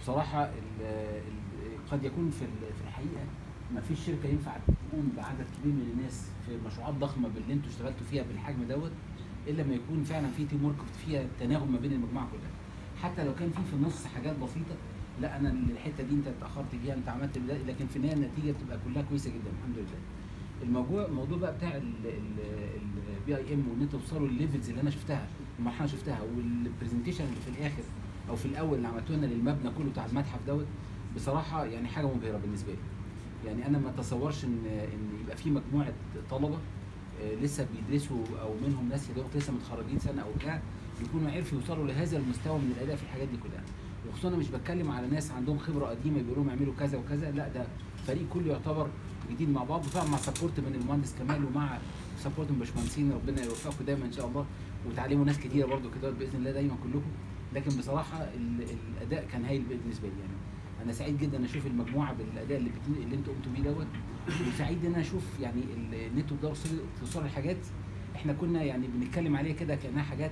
وبصراحه قد يكون في الحقيقه ما فيش شركه ينفع تقوم بعدد كبير من الناس في مشروعات ضخمه باللي انتوا اشتغلتوا فيها بالحجم دوت الا ما يكون فعلا في تيم ورك فيها تناغم ما بين المجموعه كلها. حتى لو كان في النص حاجات بسيطه، لا انا الحته دي انت اتاخرت فيها، انت عملت ده، لكن في النهايه النتيجه بتبقى كلها كويسه جدا الحمد لله. الموضوع بقى بتاع البي اي ام، وان انتوا توصلوا للليفلز اللي انا شفتها، المرحله شفتها، والبرزنتيشن اللي في الاخر او في الاول اللي عملتوه لنا للمبنى كله بتاع المتحف دوت، بصراحه يعني حاجه مبهره بالنسبه لي. يعني انا ما اتصورش ان يبقى في مجموعه طلبه لسه بيدرسوا او منهم ناس يا دوبك لسه متخرجين سنه او بتاع يكونوا عرفوا يوصلوا لهذا المستوى من الاداء في الحاجات دي كلها. وخصوصا انا مش بتكلم على ناس عندهم خبره قديمه بيقولوا لهم اعملوا كذا وكذا، لا ده فريق كله يعتبر جديد مع بعض، وطبعا مع سبورت من المهندس كمال ومع سبورت من باشمهندسين ربنا يوفقكم دايما ان شاء الله، وتعليموا ناس كتيره برده كده باذن الله دايما كلكم. لكن بصراحه الاداء كان هايل بالنسبه لي، يعني انا سعيد جدا اشوف المجموعه بالاداء اللي انتوا قمتوا بيه دوت، وسعيد ان انا اشوف يعني ان انتوا بتقدروا توصلوا لحاجات احنا كنا يعني بنتكلم عليها كده كانها حاجات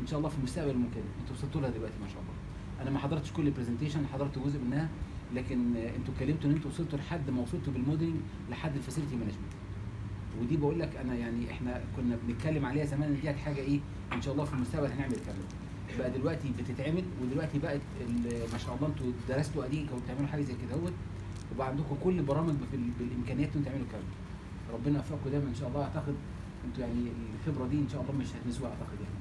ان شاء الله في المستقبل ممكن، انتوا وصلتوا لها دلوقتي ما شاء الله. انا ما حضرتش كل البرزنتيشن، حضرت جزء منها، لكن انتوا اتكلمتوا ان انتوا وصلتوا لحد ما وصلتوا بالموديلنج لحد الفاسيلتي مانجمنت، ودي بقول لك انا يعني احنا كنا بنتكلم عليها زمان ديت حاجه ايه ان شاء الله في المستقبل هنعمل كده، بقى دلوقتي بتتعمل، ودلوقتي بقت ما شاء الله انتوا درستوا اديكوا وبتعملوا حاجه زي كده اهوت، وبقى عندكم كل برامج بالامكانيات انتوا تعملوا الكلام ده. ربنا يوفقكم دايما ان شاء الله. اعتقد انتوا يعني الخبره دي ان شاء الله مش هتنسوها اعتقد يعني.